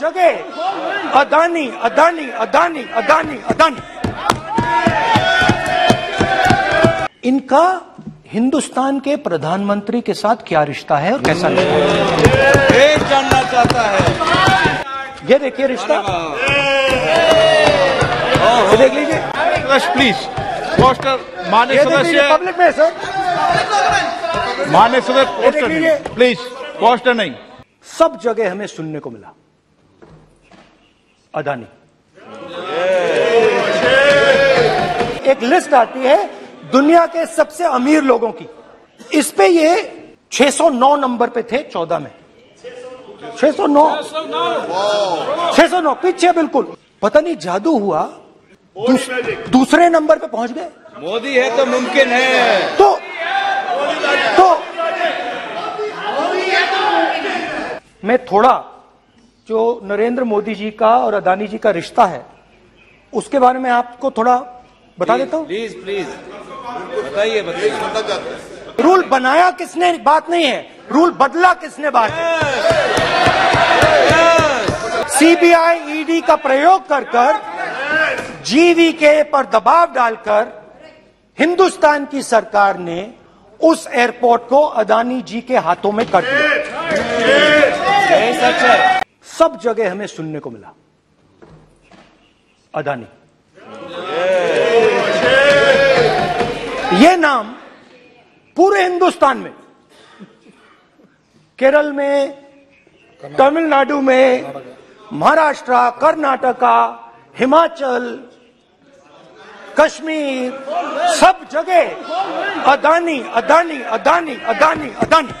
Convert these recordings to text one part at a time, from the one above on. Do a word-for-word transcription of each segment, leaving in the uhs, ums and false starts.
जगह अदानी अदानी अदानी अदानी अदानी। इनका हिंदुस्तान के प्रधानमंत्री के साथ क्या रिश्ता है और कैसा रिश्ता है, ये जानना चाहता है। ये देखिए रिश्ता, ये देख लीजिए प्लीज। पोस्टर माननीय सदस्य पब्लिक में सर, माननीय सदस्य पोस्टर प्लीज, पोस्टर नहीं। सब जगह हमें सुनने को मिला अदानी। एक लिस्ट आती है दुनिया के सबसे अमीर लोगों की, इस पे ये छह सौ नौ नंबर पे थे चौदह में। छह सौ नौ पीछे बिल्कुल, पता नहीं जादू हुआ, दूस, दूसरे नंबर पे पहुंच गए। मोदी है तो मुमकिन है, तो तो मैं थोड़ा जो नरेंद्र मोदी जी का और अदानी जी का रिश्ता है उसके बारे में आपको थोड़ा बता देता हूँ। प्लीज प्लीज बताइए बताइए। रूल बनाया किसने बात नहीं है, रूल बदला किसने बात है। सीबीआई ईडी का प्रयोग कर कर जीवीके पर दबाव डालकर हिंदुस्तान की सरकार ने उस एयरपोर्ट को अदानी जी के हाथों में कर दिया। सब जगह हमें सुनने को मिला अदानी। ये नाम पूरे हिंदुस्तान में, केरल में, तमिलनाडु में, महाराष्ट्र, कर्नाटका, हिमाचल, कश्मीर, सब जगह अदानी अदानी अदानी अदानी अदानी।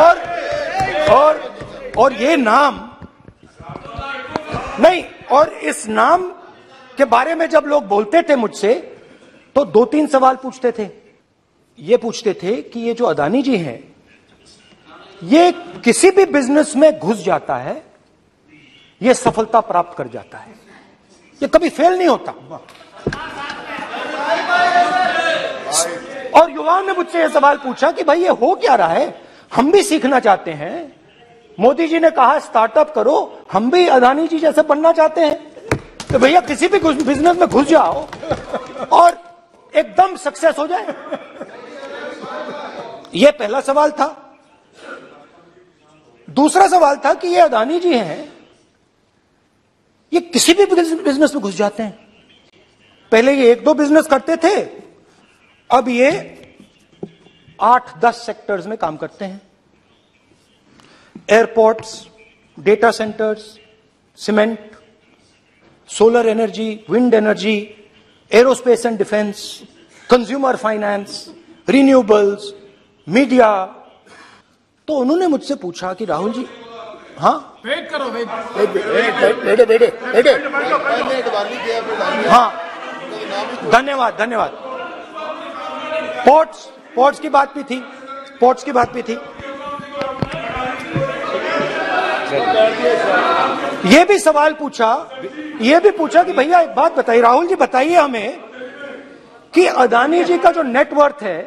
और और और ये नाम नहीं, और इस नाम के बारे में जब लोग बोलते थे मुझसे तो दो तीन सवाल पूछते थे। ये पूछते थे कि ये जो अदानी जी हैं ये किसी भी बिजनेस में घुस जाता है, ये सफलता प्राप्त कर जाता है, ये कभी फेल नहीं होता। और युवाओं ने मुझसे ये सवाल पूछा कि भाई ये हो क्या रहा है, हम भी सीखना चाहते हैं। मोदी जी ने कहा स्टार्टअप करो, हम भी अदानी जी जैसे बनना चाहते हैं, तो भैया किसी भी बिजनेस में घुस जाओ और एकदम सक्सेस हो जाए। ये पहला सवाल था। दूसरा सवाल था कि ये अदानी जी हैं ये किसी भी बिजनेस में घुस जाते हैं, पहले ये एक दो बिजनेस करते थे, अब ये आठ दस सेक्टर्स में काम करते हैं। Airports, data centres, cement, solar energy, wind energy, aerospace and defence, consumer finance, renewables, media. तो उन्होंने मुझसे पूछा कि राहुल जी, हाँ वेट करो, वेट बैठे बैठे बैठे हाँ धन्यवाद धन्यवाद। पोर्ट्स पोर्ट्स की बात भी थी, पोर्ट्स की बात भी थी। ये भी सवाल पूछा, ये भी पूछा कि भैया एक बात बताइए राहुल जी, बताइए हमें कि अदानी जी का जो नेटवर्थ है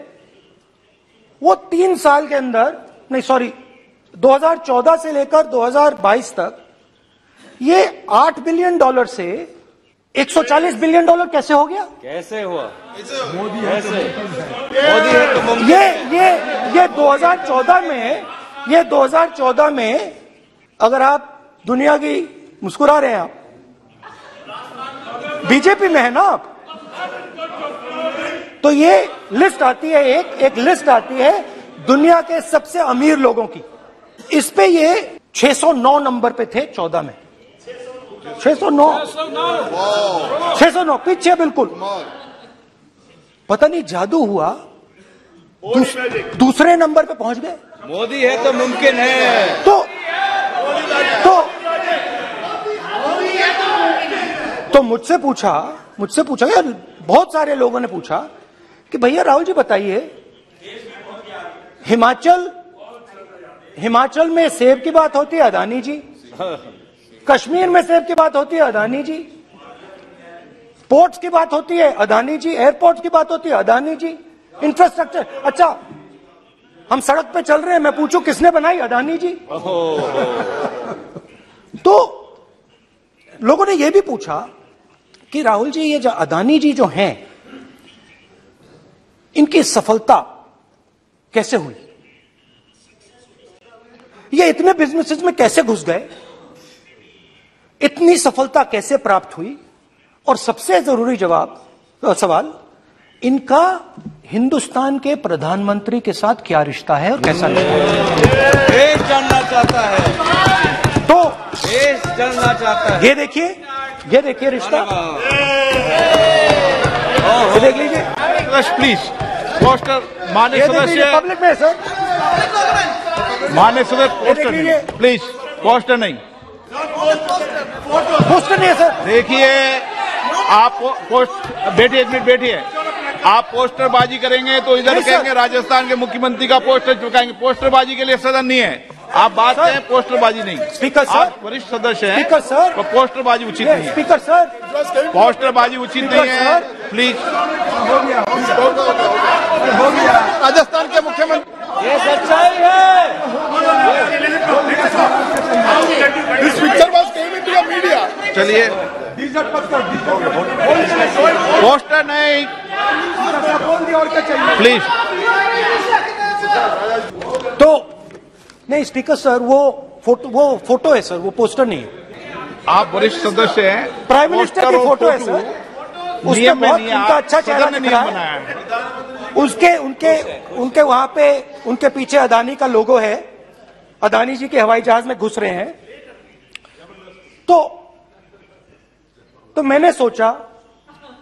वो तीन साल के अंदर नहीं सॉरी दो हज़ार चौदह से लेकर दो हज़ार बाईस तक ये आठ बिलियन डॉलर से एक सौ चालीस बिलियन डॉलर कैसे हो गया, कैसे हुआ। मोदी कैसे मोदी है तो ये ये ये दो हज़ार चौदह में ये दो हज़ार चौदह में अगर आप दुनिया की, मुस्कुरा रहे हैं आप, बीजेपी में है ना आप, तो ये लिस्ट आती है, एक एक लिस्ट आती है दुनिया के सबसे अमीर लोगों की, इस पे ये छह सौ नौ नंबर पे थे चौदह में। छह सौ नौ पीछे बिल्कुल, पता नहीं जादू हुआ, दूस, दूसरे नंबर पे पहुंच गए। मोदी है तो मुमकिन है, तो तो तो मुझसे पूछा मुझसे पूछा यार, बहुत सारे लोगों ने पूछा कि भैया राहुल जी बताइए हिमाचल हिमाचल में सेब की बात होती है अदानी जी, कश्मीर में सेब की बात होती है अदानी जी, पोर्ट्स की बात होती है अदानी जी, एयरपोर्ट्स की बात होती है अदानी जी, इंफ्रास्ट्रक्चर। अच्छा हम सड़क पे चल रहे हैं, मैं पूछू किसने बनाई? अडानी जी। तो लोगों ने यह भी पूछा कि राहुल जी, ये जो अडानी जी जो हैं, इनकी सफलता कैसे हुई? ये इतने बिजनेसेस में कैसे घुस गए? इतनी सफलता कैसे प्राप्त हुई? और सबसे जरूरी जवाब सवाल, इनका हिंदुस्तान के प्रधानमंत्री के साथ क्या रिश्ता है और कैसा रिश्ता है? देश जानना चाहता है। तो देश जानना चाहता है। ये देखिए, ये देखिए रिश्ता, ये देख लीजिए। प्लीज पोस्टर माननीय सदस्य पब्लिक में सर, माननीय सदस्य पोस्टर नहीं, प्लीज पोस्टर नहीं, पोस्टर नहीं है सर। देखिए आप पोस्ट, बैठिए एक मिनट बैठिए। आप पोस्टरबाजी करेंगे तो इधर कहेंगे राजस्थान के मुख्यमंत्री का पोस्टर चिपकाएंगे। पोस्टरबाजी के लिए सदन नहीं है। आप बात करें पोस्टरबाजी नहीं। स्पीकर सर, वरिष्ठ सदस्य हैं। स्पीकर सर, तो पोस्टरबाजी उचित नहीं है। स्पीकर सर, पोस्टरबाजी उचित नहीं है। प्लीज, राजस्थान के मुख्यमंत्री, ये सच्चाई है। मीडिया, चलिए पोस्टर नहीं, प्लीज। तो नहीं स्पीकर सर, वो फोटो वो फोटो है सर, वो पोस्टर नहीं है। आप वरिष्ठ सदस्य हैं, प्राइम मिनिस्टर की फोटो है सर। उसमें बहुत उनका अच्छा चेहरा दिख रहा है। उसके उनके उनके वहां पे उनके पीछे अडानी का लोगो है। अडानी जी के हवाई जहाज में घुस रहे हैं। तो तो मैंने सोचा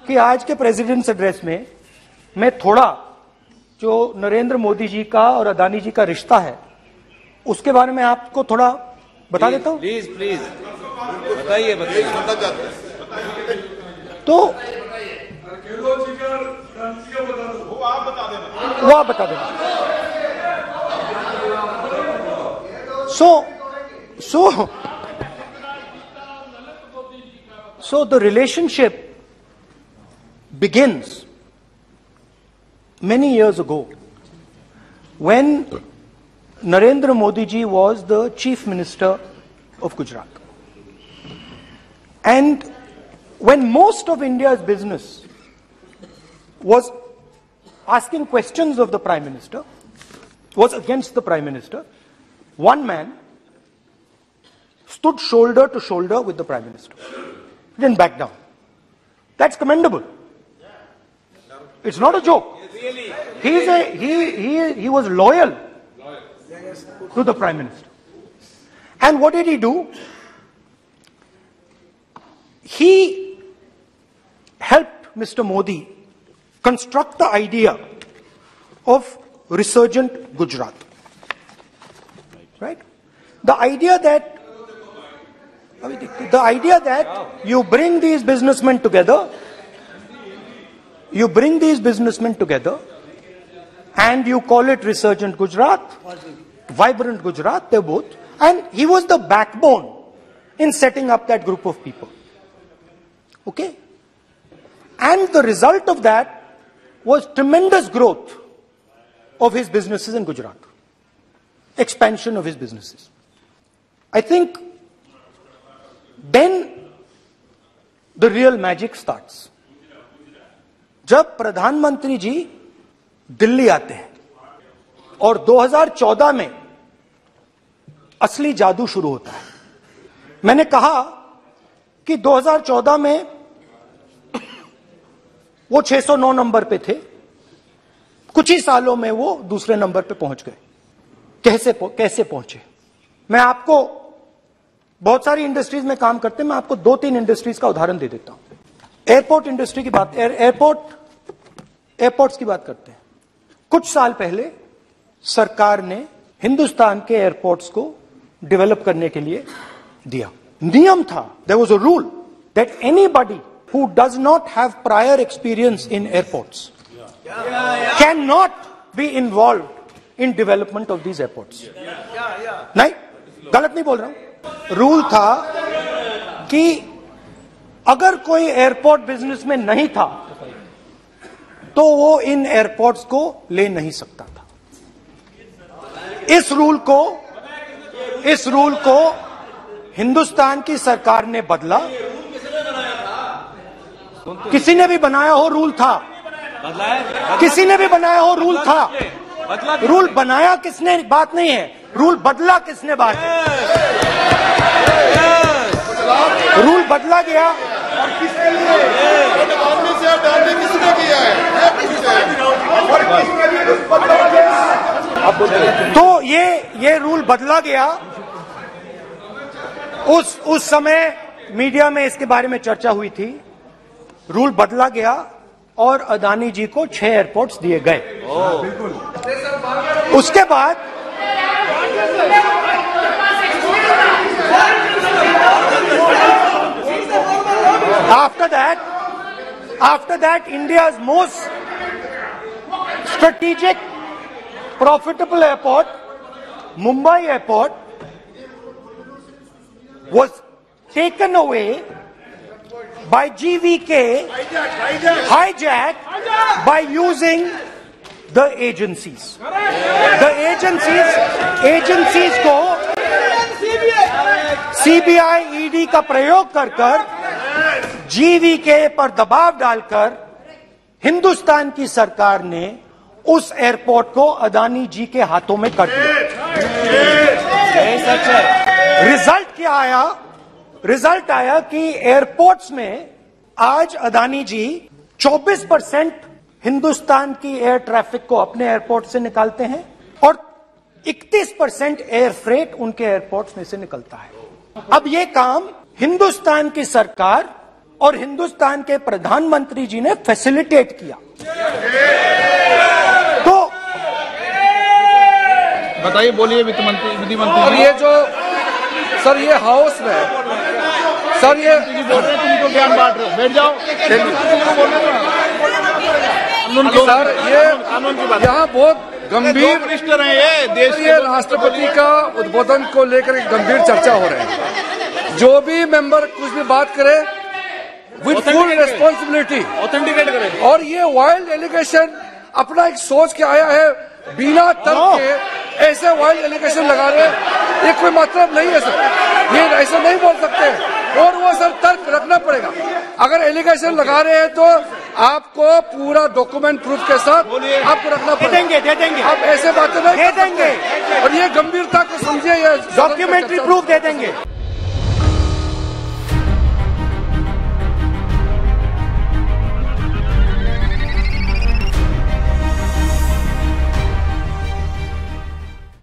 कि आज के प्रेसिडेंट्स एड्रेस में मैं थोड़ा जो नरेंद्र मोदी जी का और अडानी जी का रिश्ता है उसके बारे में आपको थोड़ा बता देता हूं। प्लीज प्लीज बताइए बताइए। तो वो आप बता देना, वो आप बता देना। सो सो So the relationship begins many years ago when Narendra Modi ji was the chief minister of Gujarat. And when most of India's business was asking questions of the prime minister, was against the prime minister, one man stood shoulder to shoulder with the prime minister. Didn't back down. That's commendable. It's not a joke. He's a he he he was loyal to the prime minister. And what did he do? He helped Mister Modi construct the idea of resurgent Gujarat. Right? The idea that The idea that you bring these businessmen together, you bring these businessmen together and you call it resurgent Gujarat, vibrant Gujarat, they're both. And he was the backbone in setting up that group of people. Okay? And the result of that was tremendous growth of his businesses in Gujarat, expansion of his businesses. I think then the real magic starts. जब प्रधानमंत्री जी दिल्ली आते हैं और दो हज़ार चौदह में असली जादू शुरू होता है। मैंने कहा कि दो हज़ार चौदह में वो छह सौ नौ नंबर पे थे, कुछ ही सालों में वो दूसरे नंबर पे पहुंच गए। कैसे कैसे पहुंचे? मैं आपको बहुत सारी इंडस्ट्रीज में काम करते हैं, मैं आपको दो तीन इंडस्ट्रीज का उदाहरण दे देता हूं। एयरपोर्ट इंडस्ट्री की बात, एयरपोर्ट एयरपोर्ट्स की बात करते हैं। कुछ साल पहले सरकार ने हिंदुस्तान के एयरपोर्ट्स को डेवलप करने के लिए दिया। नियम था, there was a rule that anybody who does not have prior experience in airports can not be involve in development of these airports. नहीं, गलत नहीं बोल रहा हूं। रूल था कि अगर कोई एयरपोर्ट बिजनेस में नहीं था तो वो इन एयरपोर्ट्स को ले नहीं सकता था। इस रूल को इस रूल को हिंदुस्तान की सरकार ने बदला, किसी ने भी बनाया हो रूल था, किसी ने भी बनाया हो रूल था। रूल बनाया किसने बात नहीं है, रूल बदला किसने बात है। रूल बदला गया और किसके लिए, किसने किया है, तो ये ये रूल बदला गया। उस उस समय मीडिया में इसके बारे में चर्चा हुई थी। रूल बदला गया और अदानी जी को छह एयरपोर्ट्स दिए गए। उसके बाद after that after that India's most strategic profitable airport Mumbai airport was taken away by G V K, hijacked, hijacked, hijacked by using the agencies. The agencies, agencies को C B I, E D का प्रयोग कर कर G V K पर दबाव डालकर हिंदुस्तान की सरकार ने उस एयरपोर्ट को अदानी जी के हाथों में कर दिया। रिजल्ट क्या आया? रिजल्ट आया कि एयरपोर्ट्स में आज अदानी जी चौबीस परसेंट हिंदुस्तान की एयर ट्रैफिक को अपने एयरपोर्ट से निकालते हैं और इकतीस परसेंट एयर फ्रेट उनके एयरपोर्ट्स में से निकलता है। अब ये काम हिंदुस्तान की सरकार और हिंदुस्तान के प्रधानमंत्री जी ने फैसिलिटेट किया। तो बताइए, बोलिए वित्त मंत्री, विधि मंत्री। और ये जो सर ये हाउस में सर ये बोल रहे, तुमको ज्ञान बांट रहे हो, बैठ जाओ। सर ये यहाँ बहुत गंभीर मिनिस्टर हैं, ये देशीय राष्ट्रपति का उद्बोधन को लेकर गंभीर चर्चा हो रही है। जो भी मेंबर कुछ भी बात करे विद फुल रेस्पॉन्सिबिलिटी ऑथेंटिकेट करे। और ये वाइल्ड एलिगेशन अपना एक सोच के आया है, बिना तर्क के ऐसे वाइल्ड एलिगेशन लगा रहे, ये कोई मतलब नहीं है सर, ये ऐसा नहीं बोल सकते। और वो सर तर्क रखना पड़ेगा। अगर एलिगेशन लगा रहे हैं तो आपको पूरा डॉक्यूमेंट प्रूफ के साथ आपको रखना पड़ेगा। देंगे, दे देंगे। आप ऐसे बातें नहीं दे देंगे। और ये गंभीरता को समझिए, ये डॉक्यूमेंट्री प्रूफ दे देंगे।